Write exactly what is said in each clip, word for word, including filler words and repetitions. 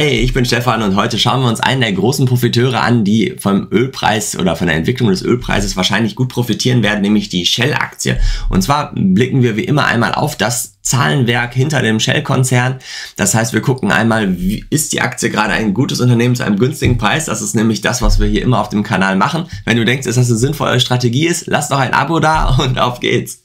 Hi, ich bin Stefan und heute schauen wir uns einen der großen Profiteure an, die vom Ölpreis oder von der Entwicklung des Ölpreises wahrscheinlich gut profitieren werden, nämlich die Shell-Aktie. Und zwar blicken wir wie immer einmal auf das Zahlenwerk hinter dem Shell-Konzern. Das heißt, wir gucken einmal, wie ist die Aktie gerade ein gutes Unternehmen zu einem günstigen Preis? Das ist nämlich das, was wir hier immer auf dem Kanal machen. Wenn du denkst, dass das eine sinnvolle Strategie ist, lass doch ein Abo da und auf geht's!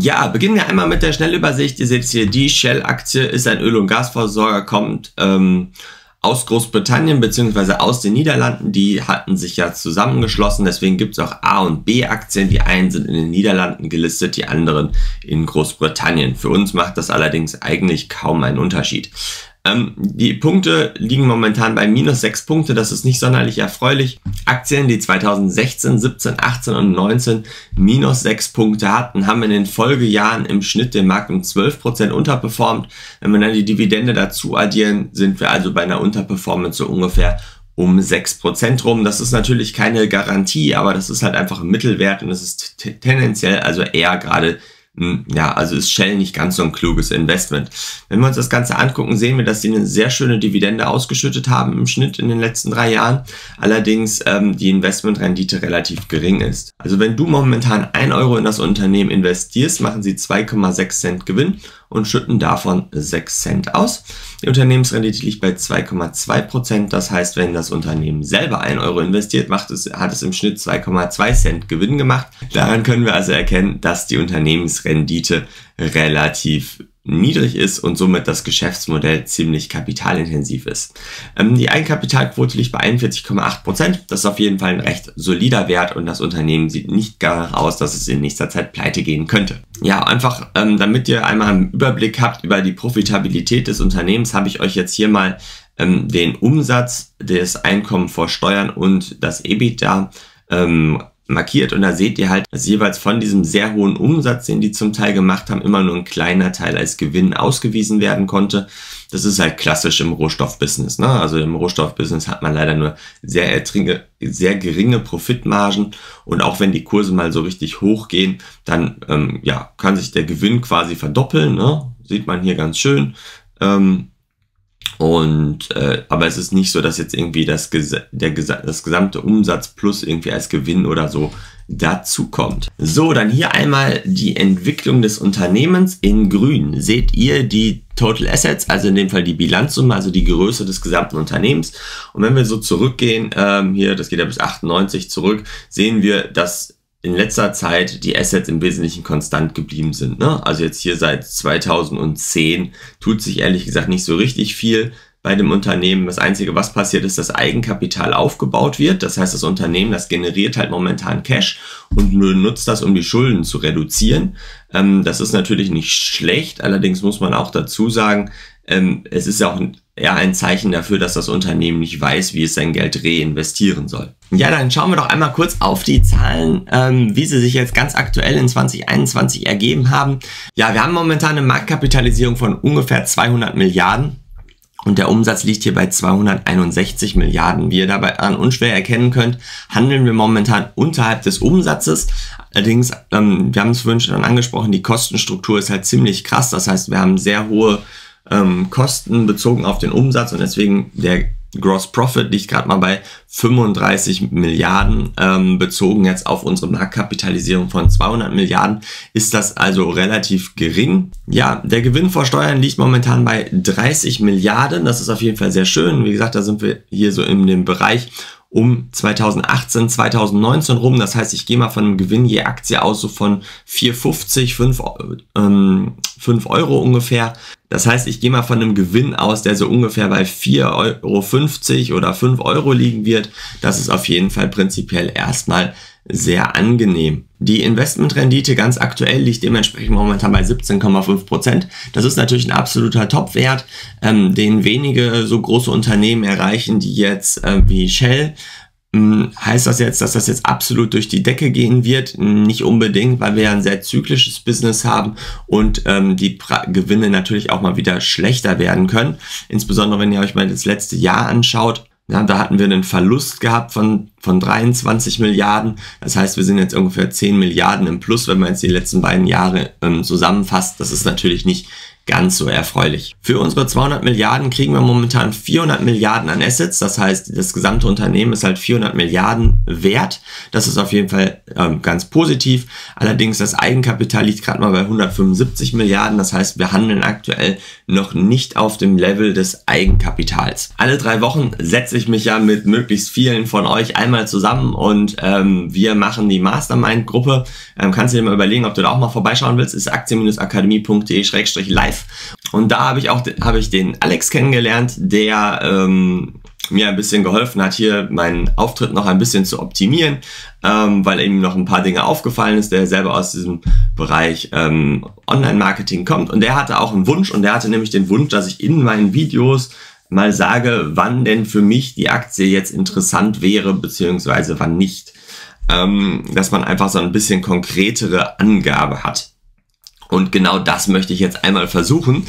Ja, beginnen wir einmal mit der Schnellübersicht. Ihr seht hier, die Shell-Aktie ist ein Öl- und Gasversorger, kommt ähm, aus Großbritannien bzw. aus den Niederlanden. Die hatten sich ja zusammengeschlossen, deswegen gibt es auch A- und B-Aktien. Die einen sind in den Niederlanden gelistet, die anderen in Großbritannien. Für uns macht das allerdings eigentlich kaum einen Unterschied. Ähm, die Punkte liegen momentan bei minus sechs Punkte, das ist nicht sonderlich erfreulich. Aktien, die zweitausendsechzehn, siebzehn, achtzehn und neunzehn minus sechs Punkte hatten, haben in den Folgejahren im Schnitt den Markt um zwölf Prozent unterperformt. Wenn wir dann die Dividende dazu addieren, sind wir also bei einer Unterperformance so ungefähr um sechs Prozent rum. Das ist natürlich keine Garantie, aber das ist halt einfach ein Mittelwert und das ist tendenziell also eher gerade ja, also ist Shell nicht ganz so ein kluges Investment. Wenn wir uns das Ganze angucken, sehen wir, dass sie eine sehr schöne Dividende ausgeschüttet haben im Schnitt in den letzten drei Jahren. Allerdings ähm, die Investmentrendite relativ gering ist. Also wenn du momentan ein Euro in das Unternehmen investierst, machen sie zwei Komma sechs Cent Gewinn und schütten davon sechs Cent aus. Die Unternehmensrendite liegt bei zwei Komma zwei Prozent. Das heißt, wenn das Unternehmen selber ein Euro investiert, macht es, hat es im Schnitt zwei Komma zwei Cent Gewinn gemacht. Daran können wir also erkennen, dass die Unternehmensrendite relativ niedrig ist und somit das Geschäftsmodell ziemlich kapitalintensiv ist. Ähm, die Eigenkapitalquote liegt bei einundvierzig Komma acht Prozent. Das ist auf jeden Fall ein recht solider Wert und das Unternehmen sieht nicht gar nicht aus, dass es in nächster Zeit pleite gehen könnte. Ja, einfach ähm, damit ihr einmal einen Überblick habt über die Profitabilität des Unternehmens, habe ich euch jetzt hier mal ähm, den Umsatz, das Einkommen vor Steuern und das EBITDA ähm, markiert und da seht ihr halt, dass jeweils von diesem sehr hohen Umsatz, den die zum Teil gemacht haben, immer nur ein kleiner Teil als Gewinn ausgewiesen werden konnte. Das ist halt klassisch im Rohstoffbusiness, ne? Also im Rohstoffbusiness hat man leider nur sehr ertrinke, sehr geringe Profitmargen und auch wenn die Kurse mal so richtig hoch gehen, dann ähm, ja, kann sich der Gewinn quasi verdoppeln, ne? Sieht man hier ganz schön. Ähm, Und, äh, aber es ist nicht so, dass jetzt irgendwie das, der, das gesamte Umsatz plus irgendwie als Gewinn oder so dazu kommt. So, dann hier einmal die Entwicklung des Unternehmens in grün. Seht ihr die Total Assets, also in dem Fall die Bilanzsumme, also die Größe des gesamten Unternehmens. Und wenn wir so zurückgehen, ähm, hier, das geht ja bis achtundneunzig zurück, sehen wir, dass in letzter Zeit die Assets im Wesentlichen konstant geblieben sind, ne? Also jetzt hier seit zweitausendzehn tut sich ehrlich gesagt nicht so richtig viel bei dem Unternehmen. Das Einzige, was passiert, ist, dass Eigenkapital aufgebaut wird. Das heißt, das Unternehmen, das generiert halt momentan Cash und nur nutzt das, um die Schulden zu reduzieren. Ähm, das ist natürlich nicht schlecht. Allerdings muss man auch dazu sagen, ähm, es ist ja auch eher ein Zeichen dafür, dass das Unternehmen nicht weiß, wie es sein Geld reinvestieren soll. Ja, dann schauen wir doch einmal kurz auf die Zahlen, ähm, wie sie sich jetzt ganz aktuell in zweitausendeinundzwanzig ergeben haben. Ja, wir haben momentan eine Marktkapitalisierung von ungefähr zweihundert Milliarden. Und der Umsatz liegt hier bei zweihunderteinundsechzig Milliarden. Wie ihr dabei an unschwer erkennen könnt, handeln wir momentan unterhalb des Umsatzes. Allerdings, ähm, wir haben es vorhin schon angesprochen, die Kostenstruktur ist halt ziemlich krass. Das heißt, wir haben sehr hohe ähm, Kosten bezogen auf den Umsatz und deswegen der Gross Profit liegt gerade mal bei fünfunddreißig Milliarden. Ähm, bezogen jetzt auf unsere Marktkapitalisierung von zweihundert Milliarden ist das also relativ gering. Ja, der Gewinn vor Steuern liegt momentan bei dreißig Milliarden. Das ist auf jeden Fall sehr schön. Wie gesagt, da sind wir hier so in dem Bereich um zweitausendachtzehn, zweitausendneunzehn rum. Das heißt, ich gehe mal von einem Gewinn je Aktie aus, so von vier Euro fünfzig, fünf Euro ungefähr. Das heißt, ich gehe mal von einem Gewinn aus, der so ungefähr bei vier Euro fünfzig oder fünf Euro liegen wird. Das ist auf jeden Fall prinzipiell erstmal sehr angenehm. Die Investmentrendite ganz aktuell liegt dementsprechend momentan bei siebzehn Komma fünf Prozent. Das ist natürlich ein absoluter Topwert, ähm, den wenige so große Unternehmen erreichen, die jetzt äh, wie Shell. Heißt das jetzt, dass das jetzt absolut durch die Decke gehen wird? Nicht unbedingt, weil wir ja ein sehr zyklisches Business haben und ähm, die pra Gewinne natürlich auch mal wieder schlechter werden können. Insbesondere wenn ihr euch mal das letzte Jahr anschaut, Ja, da hatten wir einen Verlust gehabt von, von dreiundzwanzig Milliarden. Das heißt, wir sind jetzt ungefähr zehn Milliarden im Plus, wenn man jetzt die letzten beiden Jahre ähm, zusammenfasst. Das ist natürlich nicht ganz so erfreulich. Für unsere zweihundert Milliarden kriegen wir momentan vierhundert Milliarden an Assets. Das heißt, das gesamte Unternehmen ist halt vierhundert Milliarden wert. Das ist auf jeden Fall ähm, ganz positiv. Allerdings das Eigenkapital liegt gerade mal bei hundertfünfundsiebzig Milliarden. Das heißt, wir handeln aktuell noch nicht auf dem Level des Eigenkapitals. Alle drei Wochen setze ich mich ja mit möglichst vielen von euch einmal zusammen und ähm, wir machen die Mastermind-Gruppe. Ähm, kannst du dir mal überlegen, ob du da auch mal vorbeischauen willst. Ist aktien-akademie punkt de slash live. Und da habe ich auch habe ich den Alex kennengelernt, der ähm, mir ein bisschen geholfen hat, hier meinen Auftritt noch ein bisschen zu optimieren, ähm, weil ihm noch ein paar Dinge aufgefallen ist, der selber aus diesem Bereich ähm, Online-Marketing kommt. Und der hatte auch einen Wunsch, und der hatte nämlich den Wunsch, dass ich in meinen Videos mal sage, wann denn für mich die Aktie jetzt interessant wäre, beziehungsweise wann nicht. Ähm, dass man einfach so ein bisschen konkretere Angabe hat. Und genau das möchte ich jetzt einmal versuchen.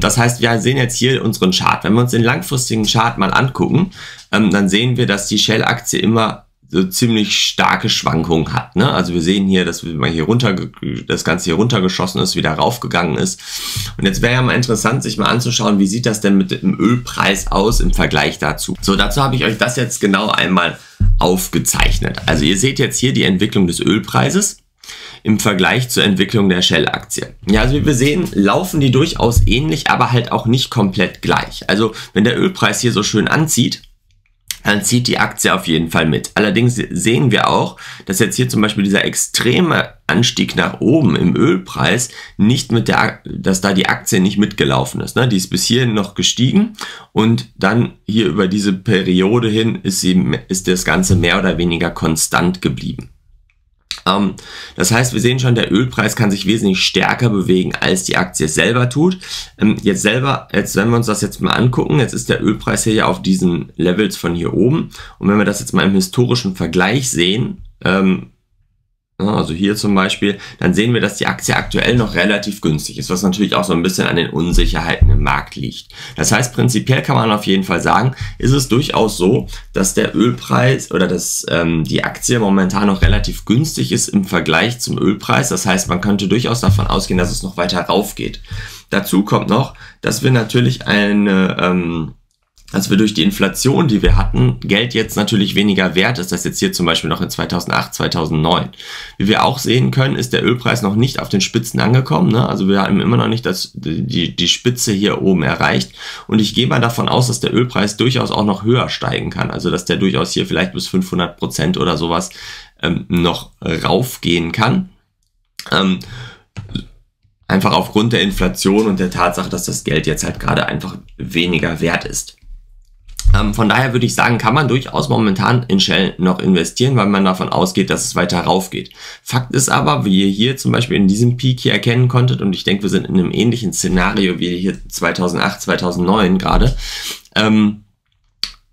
Das heißt, wir sehen jetzt hier unseren Chart. Wenn wir uns den langfristigen Chart mal angucken, dann sehen wir, dass die Shell-Aktie immer so ziemlich starke Schwankungen hat. Also wir sehen hier, dass wir mal hier runter, das Ganze hier runtergeschossen ist, wieder raufgegangen ist. Und jetzt wäre ja mal interessant, sich mal anzuschauen, wie sieht das denn mit dem Ölpreis aus im Vergleich dazu. So, dazu habe ich euch das jetzt genau einmal aufgezeichnet. Also ihr seht jetzt hier die Entwicklung des Ölpreises im Vergleich zur Entwicklung der Shell-Aktie. Ja, also wie wir sehen, laufen die durchaus ähnlich, aber halt auch nicht komplett gleich. Also wenn der Ölpreis hier so schön anzieht, dann zieht die Aktie auf jeden Fall mit. Allerdings sehen wir auch, dass jetzt hier zum Beispiel dieser extreme Anstieg nach oben im Ölpreis nicht mit der, dass da die Aktie nicht mitgelaufen ist. Ne? Die ist bis hierhin noch gestiegen und dann hier über diese Periode hin ist, sie, ist das Ganze mehr oder weniger konstant geblieben. Das heißt, wir sehen schon, der Ölpreis kann sich wesentlich stärker bewegen, als die Aktie es selber tut. Jetzt selber, jetzt, wenn wir uns das jetzt mal angucken, jetzt ist der Ölpreis hier ja auf diesen Levels von hier oben. Und wenn wir das jetzt mal im historischen Vergleich sehen, also hier zum Beispiel, dann sehen wir, dass die Aktie aktuell noch relativ günstig ist, was natürlich auch so ein bisschen an den Unsicherheiten im Markt liegt. Das heißt, prinzipiell kann man auf jeden Fall sagen, ist es durchaus so, dass der Ölpreis oder dass ähm, die Aktie momentan noch relativ günstig ist im Vergleich zum Ölpreis. Das heißt, man könnte durchaus davon ausgehen, dass es noch weiter rauf geht. Dazu kommt noch, dass wir natürlich eine... Ähm, dass wir durch die Inflation, die wir hatten, Geld jetzt natürlich weniger wert ist, das jetzt hier zum Beispiel noch in zweitausendacht, zweitausendneun. Wie wir auch sehen können, ist der Ölpreis noch nicht auf den Spitzen angekommen. Ne? Also wir haben immer noch nicht das, die, die Spitze hier oben erreicht. Und ich gehe mal davon aus, dass der Ölpreis durchaus auch noch höher steigen kann. Also dass der durchaus hier vielleicht bis fünfhundert Prozent oder sowas ähm, noch raufgehen kann. Ähm, einfach aufgrund der Inflation und der Tatsache, dass das Geld jetzt halt gerade einfach weniger wert ist. Von daher würde ich sagen, kann man durchaus momentan in Shell noch investieren, weil man davon ausgeht, dass es weiter rauf geht. Fakt ist aber, wie ihr hier zum Beispiel in diesem Peak hier erkennen konntet, und ich denke, wir sind in einem ähnlichen Szenario wie hier zweitausendacht, zweitausendneun gerade, ähm,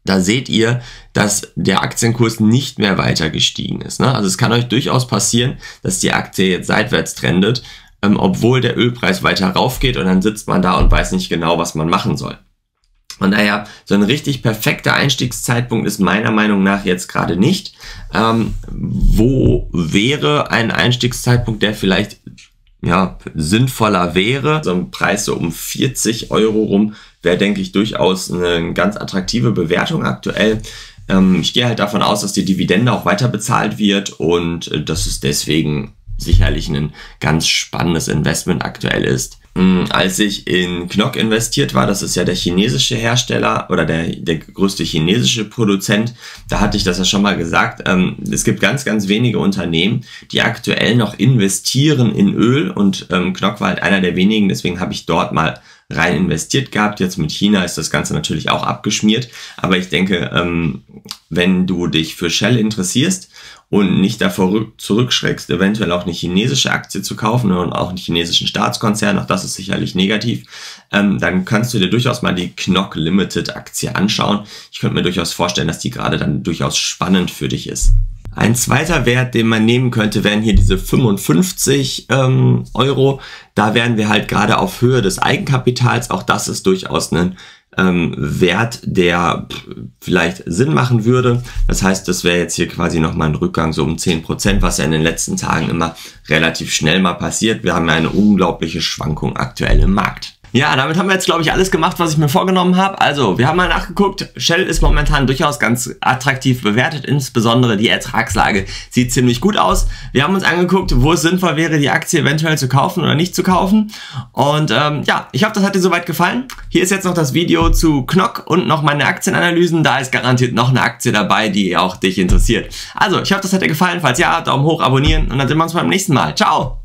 da seht ihr, dass der Aktienkurs nicht mehr weiter gestiegen ist. Ne? Also es kann euch durchaus passieren, dass die Aktie jetzt seitwärts trendet, ähm, obwohl der Ölpreis weiter rauf geht, und dann sitzt man da und weiß nicht genau, was man machen soll. Und naja, so ein richtig perfekter Einstiegszeitpunkt ist meiner Meinung nach jetzt gerade nicht. Ähm, wo wäre ein Einstiegszeitpunkt, der vielleicht ja, sinnvoller wäre? So ein Preis so um vierzig Euro rum wäre, denke ich, durchaus eine ganz attraktive Bewertung aktuell. Ähm, ich gehe halt davon aus, dass die Dividende auch weiter bezahlt wird und äh, dass es deswegen sicherlich ein ganz spannendes Investment aktuell ist. Als ich in C N O O C investiert war, das ist ja der chinesische Hersteller oder der, der größte chinesische Produzent, da hatte ich das ja schon mal gesagt, ähm, es gibt ganz, ganz wenige Unternehmen, die aktuell noch investieren in Öl, und ähm, C N O O C war halt einer der wenigen, deswegen habe ich dort mal rein investiert gehabt. Jetzt mit China ist das Ganze natürlich auch abgeschmiert, aber ich denke, ähm, wenn du dich für Shell interessierst und nicht davor zurückschreckst, eventuell auch eine chinesische Aktie zu kaufen und auch einen chinesischen Staatskonzern, auch das ist sicherlich negativ, ähm, dann kannst du dir durchaus mal die C N O O C Limited Aktie anschauen. Ich könnte mir durchaus vorstellen, dass die gerade dann durchaus spannend für dich ist. Ein zweiter Wert, den man nehmen könnte, wären hier diese fünfundfünfzig ähm, Euro. Da wären wir halt gerade auf Höhe des Eigenkapitals. Auch das ist durchaus ein ähm, Wert, der vielleicht Sinn machen würde. Das heißt, das wäre jetzt hier quasi nochmal ein Rückgang so um zehn Prozent, was ja in den letzten Tagen immer relativ schnell mal passiert. Wir haben ja eine unglaubliche Schwankung aktuell im Markt. Ja, damit haben wir jetzt, glaube ich, alles gemacht, was ich mir vorgenommen habe. Also, wir haben mal nachgeguckt. Shell ist momentan durchaus ganz attraktiv bewertet. Insbesondere die Ertragslage sieht ziemlich gut aus. Wir haben uns angeguckt, wo es sinnvoll wäre, die Aktie eventuell zu kaufen oder nicht zu kaufen. Und ähm, ja, ich hoffe, das hat dir soweit gefallen. Hier ist jetzt noch das Video zu C N O O C und noch meine Aktienanalysen. Da ist garantiert noch eine Aktie dabei, die auch dich interessiert. Also, ich hoffe, das hat dir gefallen. Falls ja, Daumen hoch, abonnieren und dann sehen wir uns beim nächsten Mal. Ciao!